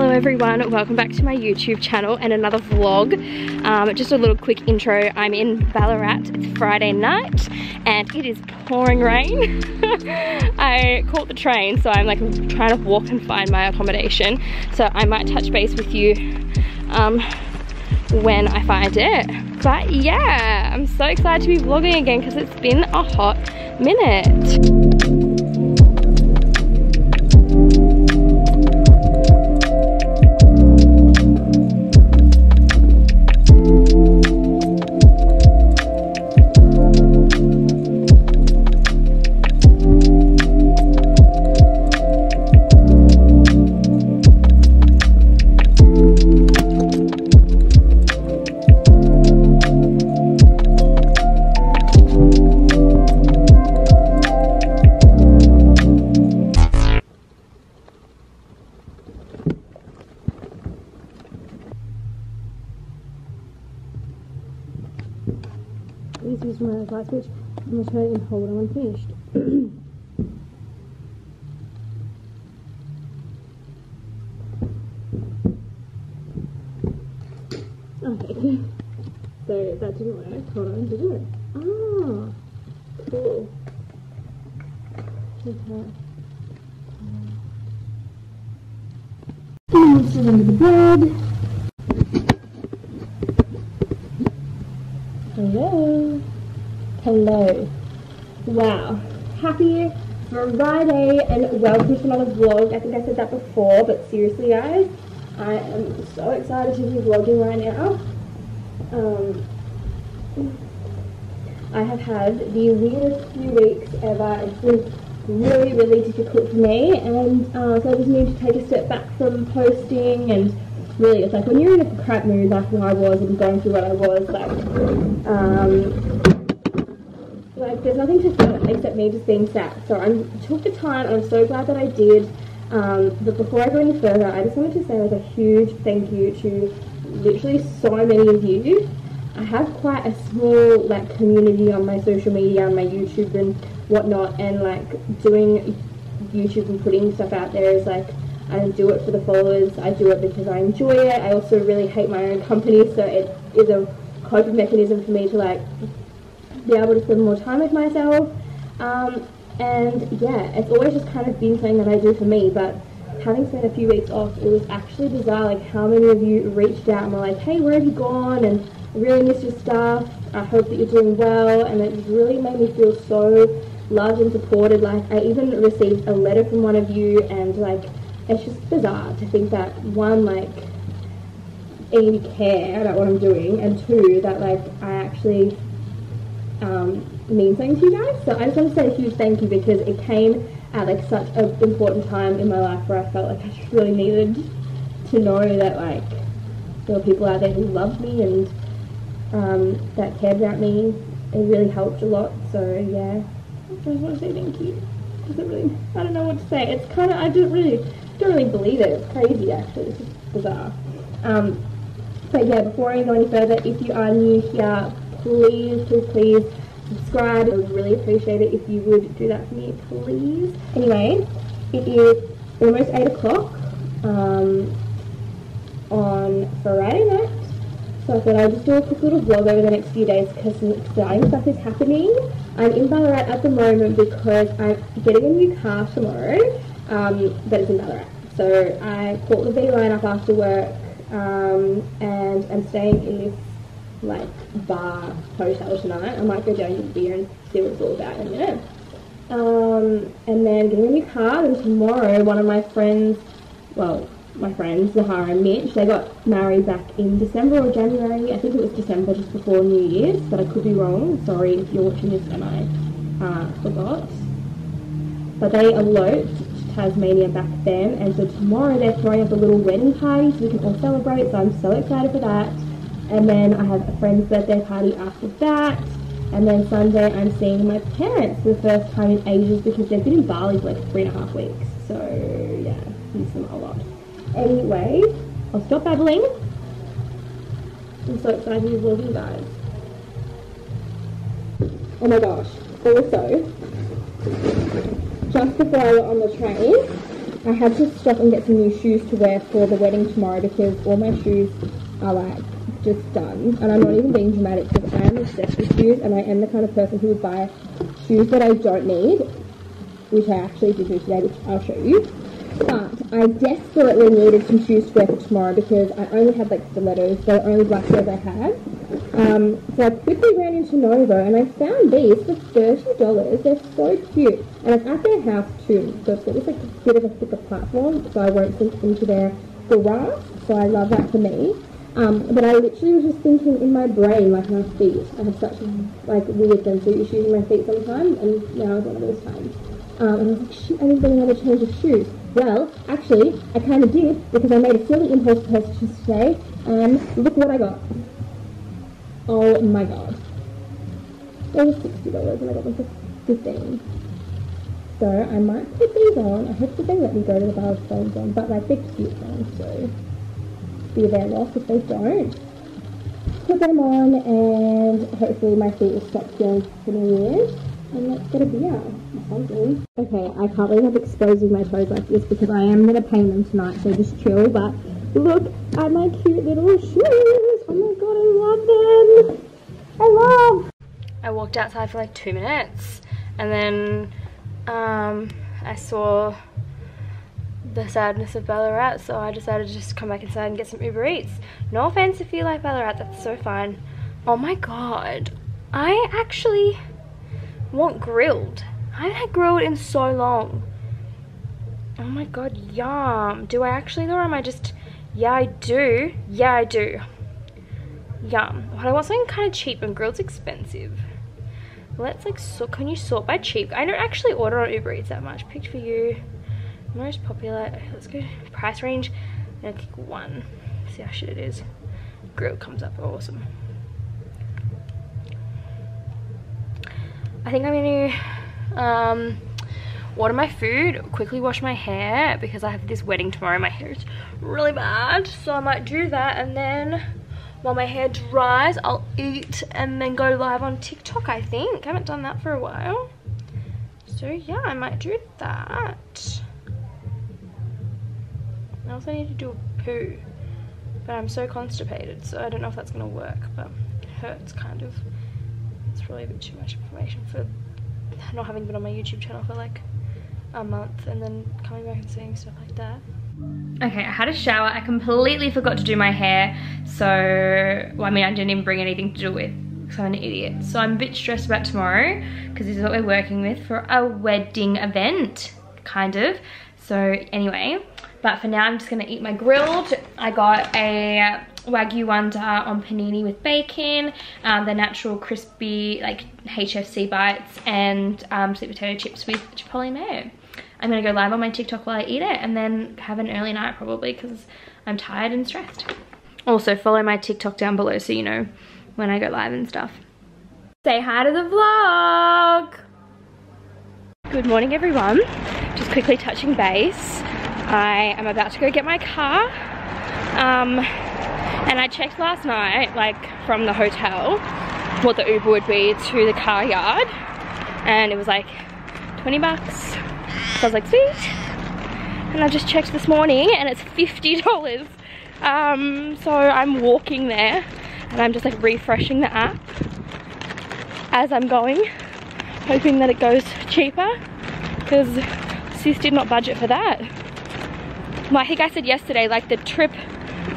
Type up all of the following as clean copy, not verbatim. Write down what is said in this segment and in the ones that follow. Hello everyone, welcome back to my YouTube channel and another vlog. Just a little quick intro. I'm in Ballarat. It's Friday night and it is pouring rain. I caught the train, so I'm like trying to walk and find my accommodation, so I might touch base with you when I find it. But yeah, I'm so excited to be vlogging again because it's been a hot minute. Which I'm going to turn it in whole and unfinished. Okay, so that didn't work. Hold on, did it? Ah, cool. Okay. This is under the bread. Hello. Hello. Wow. Happy Friday and welcome to another vlog. I think I said that before, but seriously guys, I am so excited to be vlogging right now. I have had the weirdest few weeks ever. It's been really, really difficult for me, and so I just need to take a step back from posting. And really, it's like when you're in a crap mood like I was and going through what I was, like, there's nothing to film except me just being sad. So I took the time and I'm so glad that I did. But before I go any further, I just wanted to say like a huge thank you to literally so many of you. I have quite a small like community on my social media and my YouTube and whatnot, and like doing YouTube and putting stuff out there is like, I don't do it for the followers, I do it because I enjoy it. I also really hate my own company, so it is a coping mechanism for me to like be able to spend more time with myself, and yeah, it's always just kind of been something that I do for me. But having spent a few weeks off, it was actually bizarre like how many of you reached out and were like, hey, where have you gone, and I really miss your stuff, I hope that you're doing well. And it really made me feel so loved and supported. Like I even received a letter from one of you, and like it's just bizarre to think that one, like even care about what I'm doing, and two, that like I actually mean something to you guys. So I just want to say a huge thank you, because it came at like such an important time in my life where I felt like I just really needed to know that like there were people out there who loved me and that cared about me. It really helped a lot. So yeah, I just want to say thank you. Really, I don't know what to say. It's kind of, I don't really believe it. It's crazy actually. It's just bizarre. But yeah, before I go any further, if you are new here, please subscribe. I would really appreciate it if you would do that for me, please. Anyway, it is almost 8 o'clock on Friday night, so I thought I'd just do a quick little vlog over the next few days because some exciting stuff is happening. I'm in Ballarat at the moment because I'm getting a new car tomorrow, but it's in Ballarat. So I caught the V line up after work, and I'm staying in this like bar hotel tonight. I might go down to the beer and see what it's all about in a minute. And then getting a new car, and tomorrow one of my friends, well, my friends Zahara and Mitch, they got married back in December or January. I think it was December, just before New Year's, but I could be wrong. Sorry if you're watching this and I forgot. But they eloped to Tasmania back then, and so tomorrow they're throwing up a little wedding party so we can all celebrate, so I'm so excited for that. And then I have a friend's birthday party after that. And then Sunday I'm seeing my parents for the first time in ages because they've been in Bali for like 3.5 weeks. So yeah, I miss them a lot. Anyway, I'll stop babbling. I'm so excited to be vlogging, guys. Oh my gosh. Also, just before I went on the train, I had to stop and get some new shoes to wear for the wedding tomorrow because all my shoes are like just done, and I'm not even being dramatic because I am obsessed with shoes and I am the kind of person who would buy shoes that I don't need, which I actually did do today, which I'll show you. But I desperately needed some shoes to wear for tomorrow because I only had like stilettos, they were only black ones I had. So I quickly ran into Novo and I found these for $30. They're so cute. And it's at their house too, so it's got this like a bit of a thicker platform, so I won't sink into their garage. So I love that for me. But I literally was just thinking in my brain, like my feet. I have such like weird sensory issues in my feet sometimes, and now is one of those times. And I was like, shoot, I didn't get another change of shoes. Well, actually, I kind of did because I made a silly impulse purchase today, and look what I got. Oh my god. They were $60 and I got them for $15. So I might put these on. I hope that they let me go to the bar with clothes on, but like they're cute ones, so be their loss if they don't. Put them on and hopefully my feet will stop feeling weird. And let's get a beer or something. Okay, I can't believe I'm exposing my toes like this because I am gonna paint them tonight, so just chill, but look at my cute little shoes. Oh my god, I love them. I walked outside for like 2 minutes and then I saw the sadness of Ballarat, so I decided to just come back inside and get some Uber Eats. No offense if you like Ballarat, that's so fine. Oh my god, I actually want grilled. I haven't had grilled in so long. Oh my god, yum. Do I actually though, or am I just... yeah, I do. Yeah, I do. Yum. But I want something kind of cheap and grilled's expensive. Let's like sort. Can you sort by cheap? I don't actually order on Uber Eats that much. Picked for you. Most popular. Let's go price range. I'm gonna pick one. See how shit it is. Grilled comes up awesome. I think I'm going to order my food, quickly wash my hair because I have this wedding tomorrow. My hair is really bad, so I might do that, and then while my hair dries I'll eat and then go live on TikTok. I think I haven't done that for a while, so yeah, I might do that. I also need to do a poo, but I'm so constipated, so I don't know if that's going to work, but it hurts kind of. It's really a bit too much information for not having been on my YouTube channel for like a month and then coming back and seeing stuff like that. Okay, I had a shower. I completely forgot to do my hair, so well, I mean I didn't even bring anything to do with because I'm an idiot, so I'm a bit stressed about tomorrow because this is what we're working with for a wedding event kind of. So anyway, but for now I'm just gonna eat my grilled. I got a Wagyu one on panini with bacon, the natural crispy like HFC bites, and sweet potato chips with chipotle mayo. I'm gonna go live on my TikTok while I eat it and then have an early night probably because I'm tired and stressed. Also follow my TikTok down below so you know when I go live and stuff. Say hi to the vlog. Good morning everyone. Just quickly touching base. I am about to go get my car. And I checked last night, like from the hotel, what the Uber would be to the car yard, and it was like 20 bucks. So I was like, sweet. And I just checked this morning and it's $50. So I'm walking there and I'm just like refreshing the app as I'm going, hoping that it goes cheaper because sis did not budget for that. Well, I think I said yesterday, like the trip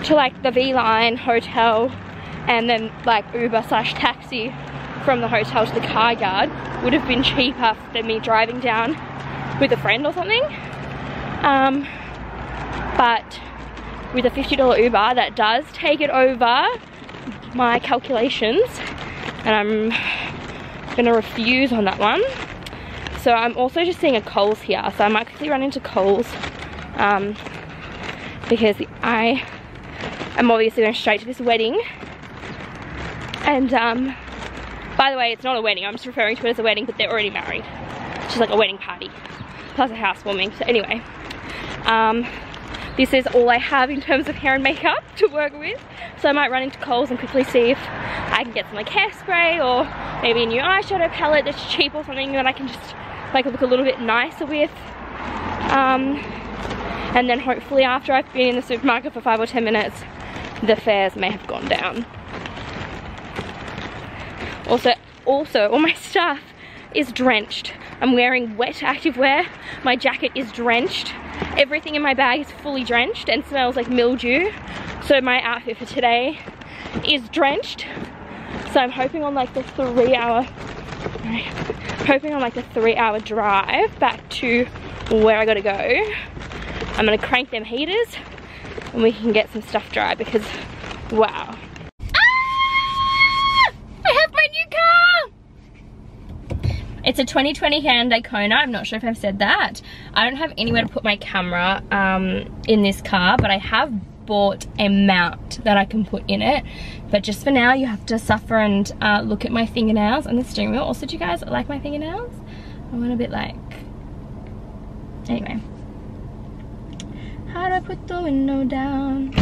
to like the V line hotel and then like Uber / taxi from the hotel to the car yard would have been cheaper than me driving down with a friend or something, but with a $50 Uber that does take it over my calculations and I'm gonna refuse on that one. So I'm also just seeing a Coles here, so I might quickly run into Coles because I'm obviously going straight to this wedding, and by the way, it's not a wedding, I'm just referring to it as a wedding, but they're already married. It's just like a wedding party plus a housewarming. So anyway, this is all I have in terms of hair and makeup to work with, so I might run into Coles and quickly see if I can get some like hairspray or maybe a new eyeshadow palette that's cheap or something that I can just like look a little bit nicer with. And then hopefully after I've been in the supermarket for 5 or 10 minutes, the fares may have gone down. Also, all my stuff is drenched. I'm wearing wet activewear. My jacket is drenched. Everything in my bag is fully drenched and smells like mildew. So my outfit for today is drenched. So I'm hoping on like the 3 hour drive back to where I gotta go, I'm gonna crank them heaters and we can get some stuff dry because wow. Ah! I have my new car! It's a 2020 Hyundai Kona. I'm not sure if I've said that. I don't have anywhere to put my camera in this car, but I have bought a mount that I can put in it. But just for now, you have to suffer and look at my fingernails on the steering wheel. Also, do you guys like my fingernails? I want a bit like... Anyway. How do I put the window down?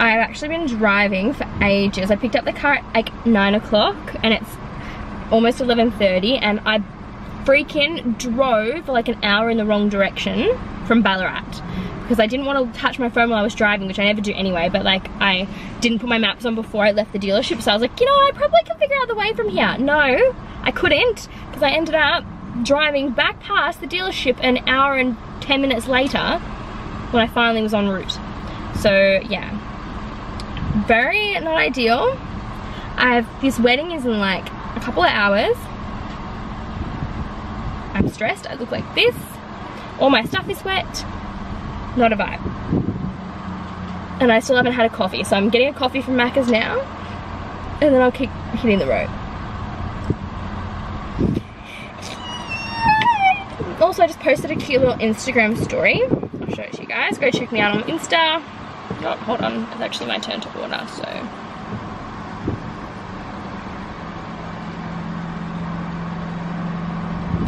I've actually been driving for ages. I picked up the car at like 9 o'clock and it's almost 11:30 and I freaking drove for like an hour in the wrong direction from Ballarat because I didn't want to touch my phone while I was driving, which I never do anyway, but like I didn't put my maps on before I left the dealership, so I was like, you know what, I probably can figure out the way from here. No, I couldn't, because I ended up driving back past the dealership an hour and 10 minutes later when I finally was en route. So yeah, very not ideal. This wedding is in like a couple of hours. I'm stressed, I look like this. All my stuff is wet. Not a vibe. And I still haven't had a coffee, so I'm getting a coffee from Macca's now and then I'll keep hitting the road. Also, I just posted a cute little Instagram story. I'll show it to you guys. Go check me out on Insta. Oh, hold on, it's actually my turn to order, so.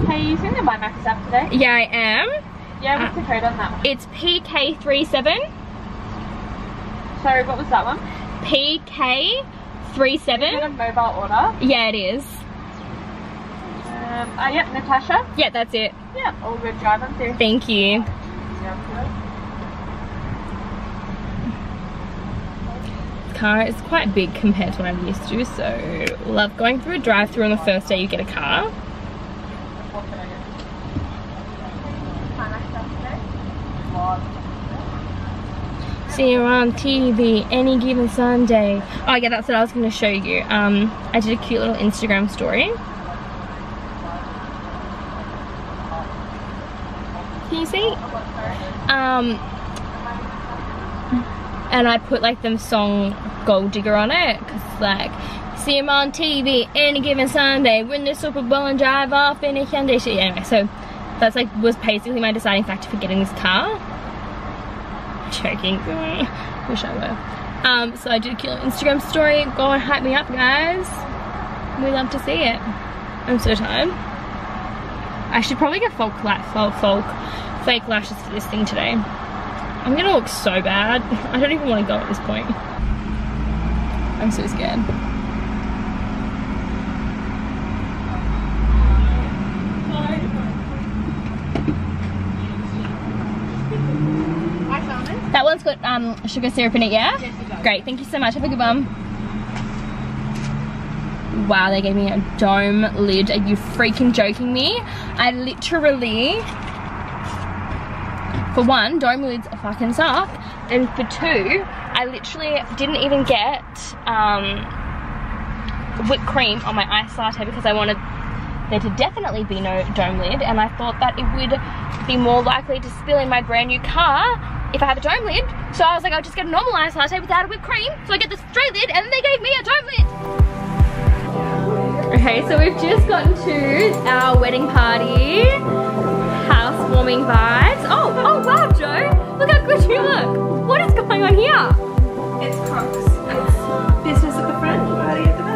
Hey, you seen the MyMax app today? Yeah, I am. Yeah, what's the code on that one? It's PK37. Sorry, what was that one? PK37. Is it a mobile order? Yeah, it is. Yep, Natasha. Yeah, that's it. Yeah, all good. Drive on through. Thank you. This car is quite big compared to what I'm used to, so love going through a drive-through on the first day you get a car. See you on TV any given Sunday. Oh yeah, that's what I was going to show you. I did a cute little Instagram story. Can you see? And I put like the song Gold Digger on it, because like, see him on TV any given Sunday, win the Super Bowl and drive off in a Hyundai. Anyway, so that's like, was basically my deciding factor for getting this car. Joking. Wish I were. So I did a cute Instagram story. Go and hype me up, guys. We love to see it. I'm so tired. I should probably get fake lashes for this thing today. I'm gonna look so bad. I don't even want to go at this point. I'm so scared. That one's got sugar syrup in it, yeah? Yes, it does. Great, thank you so much. Have a good one. Wow, they gave me a dome lid. Are you freaking joking me? I literally, for one, dome lids fucking suck, and for two, I literally didn't even get whipped cream on my iced latte because I wanted there to definitely be no dome lid, and I thought that it would be more likely to spill in my brand new car if I have a dome lid. So I was like, I'll just get a normal iced latte without a whipped cream. So I get the straight lid and they gave me a dome lid. Okay, so we've just gotten to our wedding party. Housewarming vibes. Oh, oh wow, Jo. Look how good you look. What is going on here? It's Crocs. It's business at the front, party at the back.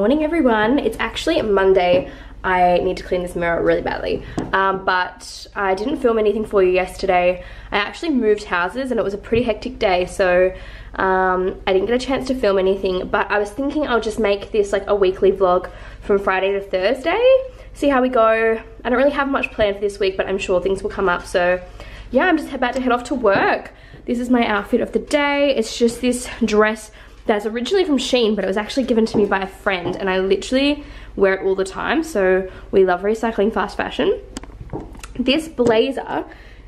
morning everyone. It's actually Monday. I need to clean this mirror really badly, but I didn't film anything for you yesterday. I actually moved houses and it was a pretty hectic day, so I didn't get a chance to film anything, but I was thinking I'll just make this like a weekly vlog from Friday to Thursday, see how we go. I don't really have much planned for this week, but I'm sure things will come up. So yeah, I'm just about to head off to work. This is my outfit of the day. It's just this dress that's originally from Shein, but it was actually given to me by a friend and I literally wear it all the time, so we love recycling fast fashion. This blazer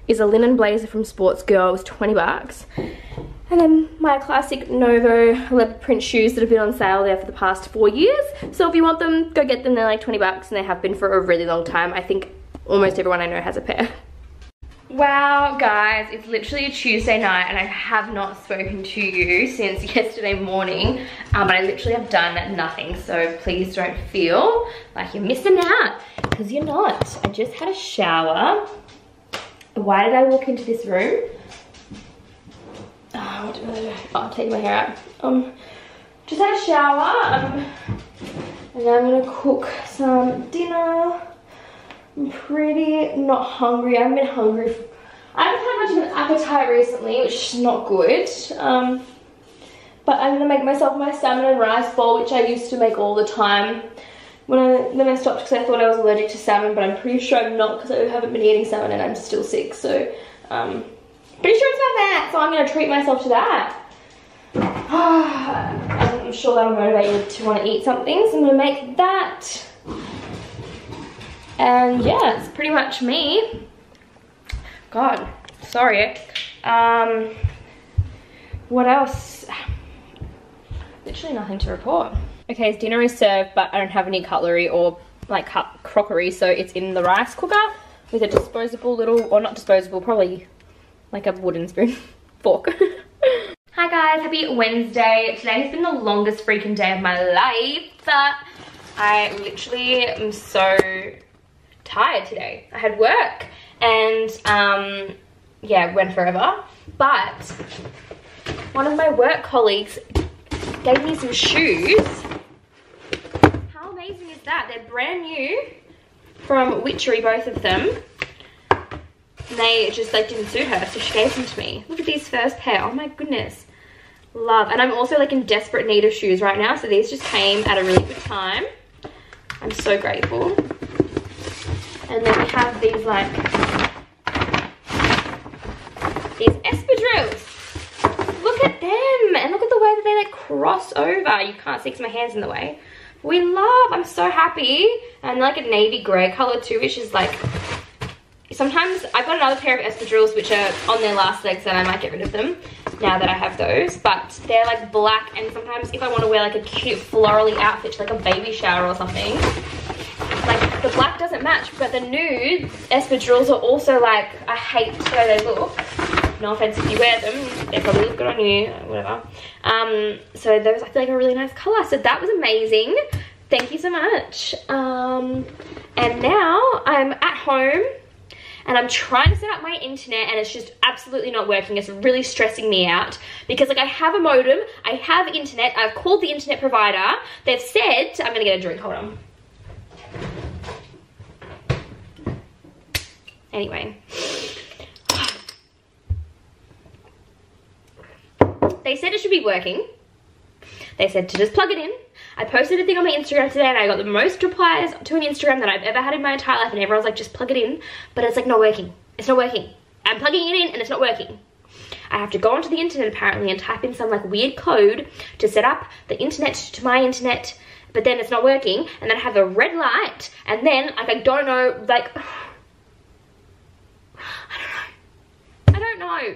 is a linen blazer from Sports Girl. It was 20 bucks. And then my classic Novo leopard print shoes that have been on sale there for the past 4 years. So if you want them, go get them. They're like 20 bucks and they have been for a really long time. I think almost everyone I know has a pair. Wow guys, it's literally a Tuesday night and I have not spoken to you since yesterday morning, but I literally have done nothing, so please don't feel like you're missing out, because you're not. I just had a shower. Why did I walk into this room? Oh, what did I do? Oh, I'm taking my hair out. Just had a shower, and now I'm gonna cook some dinner. I'm pretty not hungry. I haven't been hungry. I haven't had much of an appetite recently, which is not good. But I'm gonna make myself my salmon and rice bowl, which I used to make all the time. Then I stopped because I thought I was allergic to salmon, but I'm pretty sure I'm not, because I haven't been eating salmon and I'm still sick. So pretty sure it's not that. So I'm gonna treat myself to that. I'm sure that'll motivate you to want to eat something. So I'm gonna make that. And yeah, it's pretty much me. God, sorry. What else? Literally nothing to report. Okay, dinner is served, but I don't have any cutlery or like crockery, so it's in the rice cooker with a disposable little, or not disposable, probably like a wooden spoon, fork. Hi guys, happy Wednesday. Today has been the longest freaking day of my life. I literally am so tired today. I had work and yeah, went forever, but one of my work colleagues gave me some shoes. How amazing is that? They're brand new from Witchery, both of them, and they just like didn't suit her, so she gave them to me. Look at these first pair. Oh my goodness, love. And I'm also like in desperate need of shoes right now, so these just came at a really good time. I'm so grateful. And then we have these like, these espadrilles. Look at them, and look at the way that they like cross over. You can't see because my hand's in the way. We love, I'm so happy. And like a navy grey colour too, which is like, sometimes I've got another pair of espadrilles which are on their last legs and I might get rid of them now that I have those. But they're like black, and sometimes if I want to wear like a cute florally outfit to like a baby shower or something, like the black doesn't match, but the nude espadrilles are also like, I hate the way they look. No offense if you wear them, they probably look good on you, whatever. So those I feel like are a really nice colour. So that was amazing. Thank you so much. And now I'm at home and I'm trying to set up my internet and it's just absolutely not working. It's really stressing me out because like I have a modem, I have internet, I've called the internet provider. They've said, I'm gonna get a drink, hold on. Anyway, they said it should be working. They said to just plug it in. I posted a thing on my Instagram today and I got the most replies to an Instagram that I've ever had in my entire life, and everyone's like, just plug it in, but it's like not working. It's not working. I'm plugging it in and it's not working. I have to go onto the internet apparently and type in some like weird code to set up the internet to my internet, but then it's not working, and then I have a red light, and then like I don't know, like I don't know.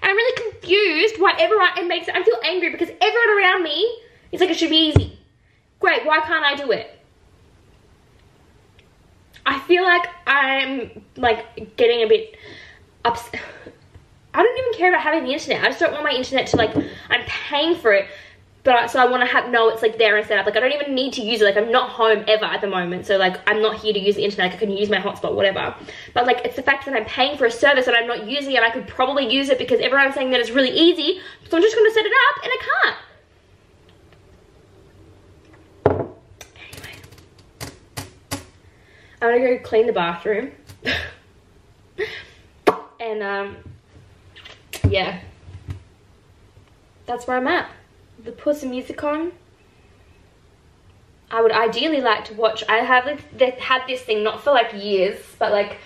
And I'm really confused why everyone makes it. I feel angry because everyone around me is like, it should be easy. Great, why can't I do it? I feel like I'm like getting a bit upset. I don't even care about having the internet. I just don't want my internet to like, I'm paying for it, but so I want to have, no, it's like there and set up. Like I don't even need to use it. Like I'm not home ever at the moment. So like I'm not here to use the internet. Like I can use my hotspot, whatever. But like it's the fact that I'm paying for a service and I'm not using it. I could probably use it because everyone's saying that it's really easy. So I'm just going to set it up and I can't. I'm gonna go clean the bathroom. And yeah, that's where I'm at. Put some music on. I would ideally like to watch, I have had this thing not for like years, but like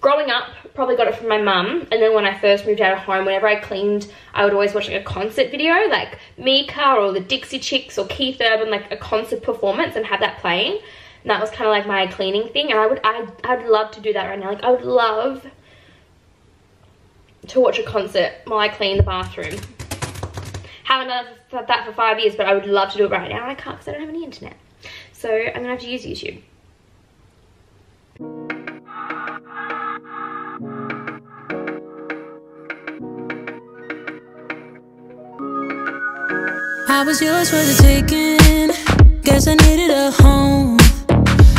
growing up, probably got it from my mum, and then when I first moved out of home, whenever I cleaned, I would always watch like a concert video, like Mika or the Dixie Chicks or Keith Urban, like a concert performance, and have that playing. And that was kind of like my cleaning thing, and I'd love to do that right now. Like I would love to watch a concert while I clean the bathroom. Haven't done that for 5 years, but I would love to do it right now, and I can't because I don't have any internet. So I'm gonna have to use YouTube. I was yours for the taking. Guess I needed a home.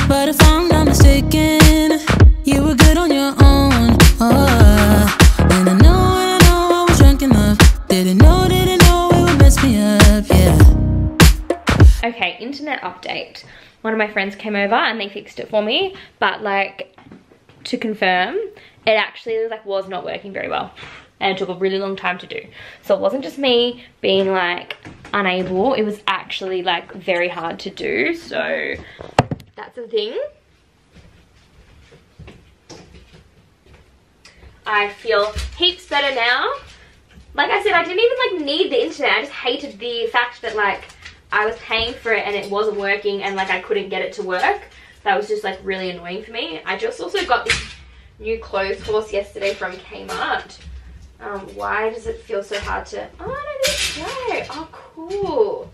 But if I'm not mistaken, you were good on your own. Oh, and I know I was drunk enough. Didn't know it would mess me up, yeah. Okay, internet update. One of my friends came over and they fixed it for me, but like, to confirm, it actually like was not working very well. And it took a really long time to do. So it wasn't just me being like unable, it was actually like very hard to do. So that's the thing. I feel heaps better now. Like I said, I didn't even like need the internet. I just hated the fact that like I was paying for it and it wasn't working, and like I couldn't get it to work. That was just like really annoying for me. I just also got this new clothes horse yesterday from Kmart. Why does it feel so hard to, oh, I don't think so. Oh, cool.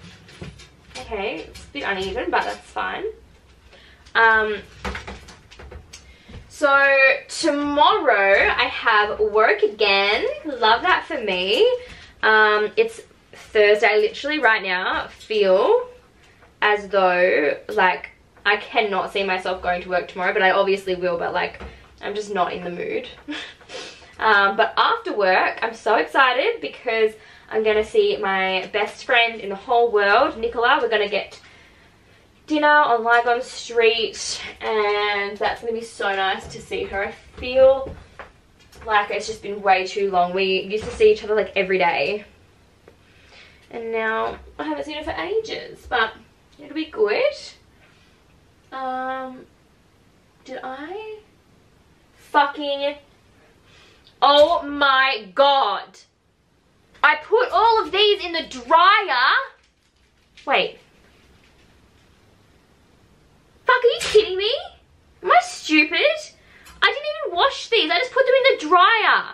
Okay, it's a bit uneven, but that's fine. So tomorrow I have work again. Love that for me. It's Thursday, literally right now. Feel as though like I cannot see myself going to work tomorrow, but I obviously will, but like I'm just not in the mood. But after work, I'm so excited because I'm going to see my best friend in the whole world, Nicola. We're going to get dinner on Lygon Street, and that's going to be so nice to see her. I feel like it's just been way too long. We used to see each other like every day, and now I haven't seen her for ages, but it'll be good. Did I fucking... Oh my god. I put all of these in the dryer. Wait. Fuck, are you kidding me? Am I stupid? I didn't even wash these. I just put them in the dryer.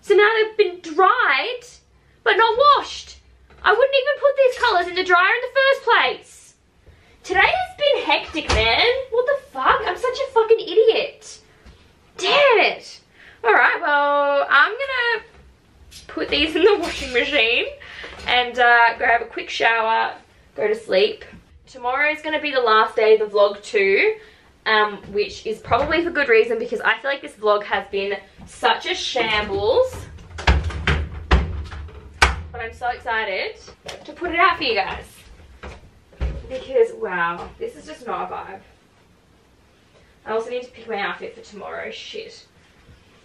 So now they've been dried, but not washed. I wouldn't even put these colours in the dryer in the first place. Today has been hectic, man. What the fuck? I'm such a fucking idiot. Damn it. Alright, well, I'm gonna put these in the washing machine and go have a quick shower, go to sleep. Tomorrow is gonna be the last day of the vlog too, which is probably for good reason because I feel like this vlog has been such a shambles. But I'm so excited to put it out for you guys because, wow, this is just not a vibe. I also need to pick my outfit for tomorrow, shit.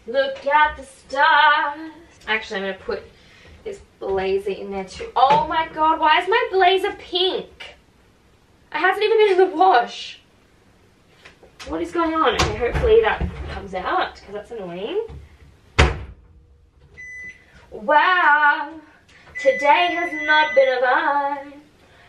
Look at the stars. Actually, I'm going to put this blazer in there too. Oh my god, why is my blazer pink? It hasn't even been in the wash. What is going on? Okay, hopefully that comes out because that's annoying. Wow, today has not been a vibe.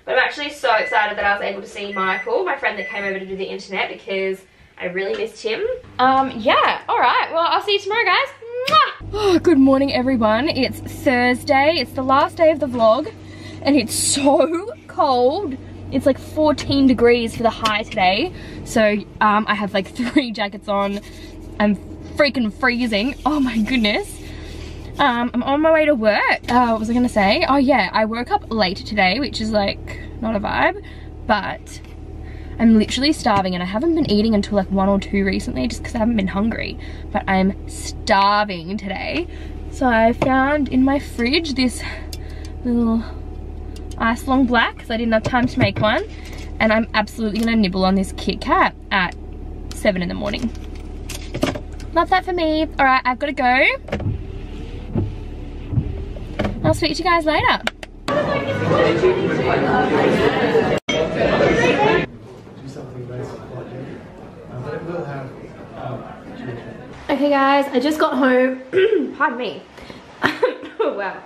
But I'm actually so excited that I was able to see Michael, my friend that came over to do the internet, because I really missed him. Yeah, alright, well, I'll see you tomorrow, guys. Mwah! Oh, good morning, everyone. It's Thursday. It's the last day of the vlog, and it's so cold. It's like 14 degrees for the high today. So, I have like 3 jackets on. I'm freaking freezing. Oh my goodness. I'm on my way to work. What was I gonna say? Oh yeah, I woke up later today, which is like not a vibe, but I'm literally starving, and I haven't been eating until like 1 or 2 recently just because I haven't been hungry, but I'm starving today. So I found in my fridge this little ice long black because I didn't have time to make one, and I'm absolutely gonna nibble on this Kit Kat at 7 in the morning. Love that for me. All right, I've gotta go. I'll speak to you guys later. Okay guys, I just got home, pardon me. Wow.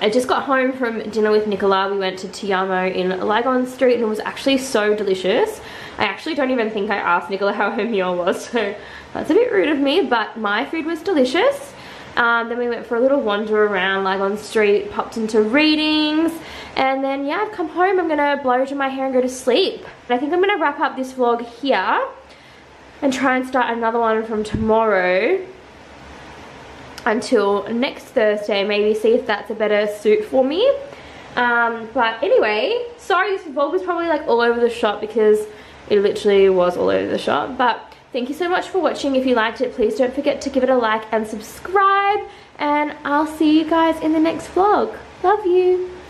I just got home from dinner with Nicola. We went to Tiamo in Lygon Street and it was actually so delicious. I actually don't even think I asked Nicola how her meal was, so that's a bit rude of me, but my food was delicious. Then we went for a little wander around Lygon Street, popped into Readings, and then yeah, I've come home. I'm gonna blow dry my hair and go to sleep. And I think I'm gonna wrap up this vlog here and try and start another one from tomorrow until next Thursday, maybe see if that's a better suit for me. But anyway, sorry this vlog was probably like all over the shop because it literally was all over the shop, but thank you so much for watching. If you liked it, please don't forget to give it a like and subscribe, and I'll see you guys in the next vlog. Love you.